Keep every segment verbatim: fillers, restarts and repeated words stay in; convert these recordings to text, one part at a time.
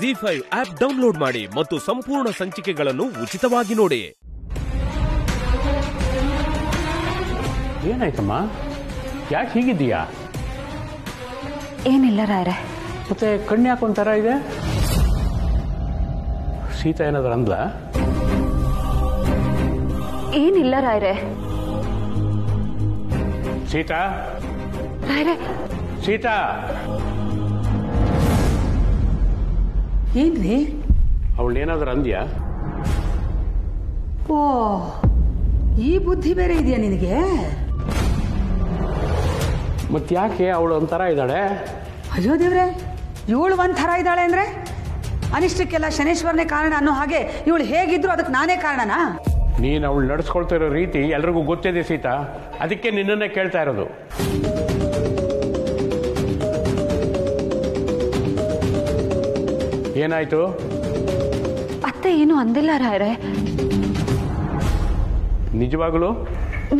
Zee five app download ಮಾಡಿ ಮತ್ತು ಸಂಪೂರ್ಣ ಸಂಚಿಕೆಗಳನ್ನು ಉಚಿತವಾಗಿ ನೋಡಿ. ಏನಾಯ್ತಮ್ಮ? ಯಾಕೆ ಹೀಗಿದ್ದೀಯಾ? ಏನಿಲ್ಲ ರಾಯರೇ. ಮತ್ತೆ ಕಣ್ಣು ಯಾಕೆ ಒಂಥರ ಇದೆ? ಶೀತ ಏನಾದರೂ ಅಂದ್ಲಾ? ಏನಿಲ್ಲ ರಾಯರೇ. ಸೀತಾ ರಾಯರೇ, ಸೀತಾ ಏನ್ರಿ ಅವಳೇನಾದ್ರೂ ಅಂದ್ಯಾ? ಓ, ಈ ಬುದ್ಧಿ ಬೇರೆ ಇದೆಯಾ ನಿನಗೆ? ಮತ್ ಯಾಕೆ ಅವಳು ಒಂಥರ ಇದ್ದಾಳೆ? ಅಯ್ಯೋ ದೇವ್ರೆ, ಇವಳು ಒಂಥರ ಇದ್ದಾಳೆ ಅಂದ್ರೆ ಅನಿಷ್ಟಕ್ಕೆಲ್ಲ ಶನೇಶ್ವರನೇ ಕಾರಣ ಅನ್ನೋ ಹಾಗೆ ಇವಳು ಹೇಗಿದ್ರು ಅದಕ್ಕೆ ನಾನೇ ಕಾರಣನಾ? ನೀನು ಅವಳು ನಡ್ಸ್ಕೊಳ್ತಾ ಇರೋ ರೀತಿ ಎಲ್ರಿಗೂ ಗೊತ್ತಿದೆ ಸೀತಾ, ಅದಕ್ಕೆ ನಿನ್ನನ್ನೇ ಕೇಳ್ತಾ ಇರೋದು. ಏನಾಯ್ತು? ಅತ್ತೆ ಏನು ಅಂದಿಲ್ಲ ರಾಯರೇ. ನಿಜವಾಗ್ಲು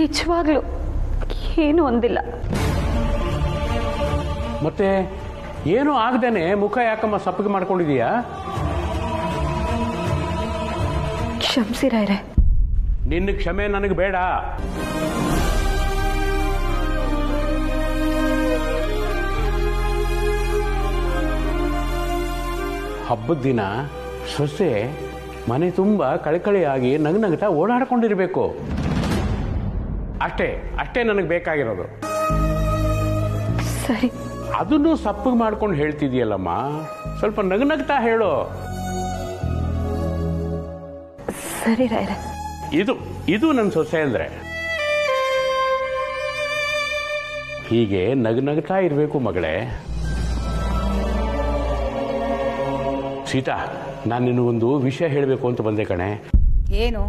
ನಿಜವಾಗ್ಲು ಏನು ಅಂದಿಲ್ಲ. ಮತ್ತೆ ಏನು ಆಗದೇನೆ ಮುಖ ಯಾಕಮ್ಮ ಸಪ್ಪಗೆ ಮಾಡ್ಕೊಂಡಿದೀಯಾ? ಕ್ಷಮಿಸಿ ರಾಯರೇ. ನಿನ್ನ ಕ್ಷಮೆ ನನಗೆ ಬೇಡ. ಹಬ್ಬದ ದಿನ ಸೊಸೆ ಮನೆ ತುಂಬ ಕಳಕಳಿಯಾಗಿ ನಗು ನಗ್ತಾ ಓಡಾಡ್ಕೊಂಡಿರ್ಬೇಕು. ಅಷ್ಟೇ ಅಷ್ಟೇ ನನಗೆ ಬೇಕಾಗಿರೋದು. ಸರಿ, ಅದನ್ನು ಸಪ್ಪಗೆ ಮಾಡ್ಕೊಂಡು ಹೇಳ್ತಿದೀಯಲ್ಲಮ್ಮ, ಸ್ವಲ್ಪ ನಗು ನಗ್ತಾ ಹೇಳು. ಸರಿ ರಾಯರೇ. ಇದು ಇದು ನನ್ನ ಸೊಸೆ ಅಂದ್ರೆ ಹೀಗೆ ನಗು ನಗ್ತಾ ಇರಬೇಕು ಮಗಳೇ. ಸೀತಾ, ನಾನು ನಿನಗೊಂದು ವಿಷಯ ಹೇಳಬೇಕು ಅಂತ ಬಂದೆ ಕಣೆ. ಏನು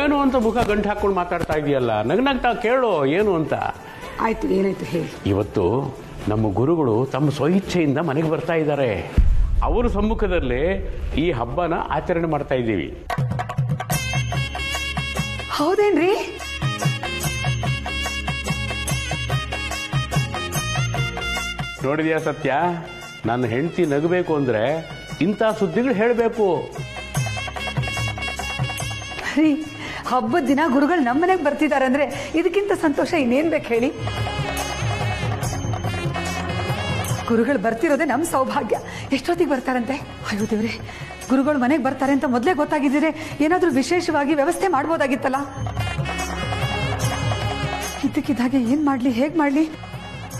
ಏನು ಅಂತ ಮುಖ ಗಂಟು ಹಾಕೊಂಡು ಮಾತಾಡ್ತಾ ಇದೆಯಲ್ಲ, ನಗು ನಗ್ತಾ ಕೇಳು ಏನು ಅಂತ. ಆಯ್ತು, ಏನಾಯ್ತು ಹೇಳಿ. ಇವತ್ತು ನಮ್ಮ ಗುರುಗಳು ತಮ್ಮ ಸ್ವಇಚ್ಛೆಯಿಂದ ಮನೆಗೆ ಬರ್ತಾ ಇದ್ದಾರೆ. ಅವರ ಸಮ್ಮುಖದಲ್ಲಿ ಈ ಹಬ್ಬನ ಆಚರಣೆ ಮಾಡ್ತಾ ಇದ್ದೀವಿ. ಹೌದೇನ್ರಿ? ನೋಡಿದ್ಯಾ ಸತ್ಯ, ನನ್ನ ಹೆಂಡತಿ ನಗಬೇಕು ಅಂದ್ರೆ ಇಂಥ ಸುದ್ದಿಗಳು ಹೇಳಬೇಕು. ಹಬ್ಬದ ದಿನ ಗುರುಗಳು ನಮ್ಮನೆಗೆ ಬರ್ತಿದ್ದಾರೆ ಅಂದ್ರೆ ಇದಕ್ಕಿಂತ ಸಂತೋಷ ಇನ್ನೇನ್ ಬೇಕು ಹೇಳಿ? ಗುರುಗಳು ಬರ್ತಿರೋದೆ ನಮ್ಮ ಸೌಭಾಗ್ಯ. ಎಷ್ಟೊತ್ತಿಗೆ ಬರ್ತಾರಂತೆ? ಅಯ್ಯೋ ದೇವ್ರೆ, ಗುರುಗಳು ಮನೆಗೆ ಬರ್ತಾರೆ ಅಂತ ಮೊದಲೇ ಗೊತ್ತಾಗಿದ್ದರೆ ಏನಾದರೂ ವಿಶೇಷವಾಗಿ ವ್ಯವಸ್ಥೆ ಮಾಡ್ಬೋದಾಗಿತ್ತಲ್ಲ. ಇದಕ್ಕಿದ್ದಾಗೆ ಏನು ಮಾಡಲಿ, ಹೇಗೆ ಮಾಡಲಿ?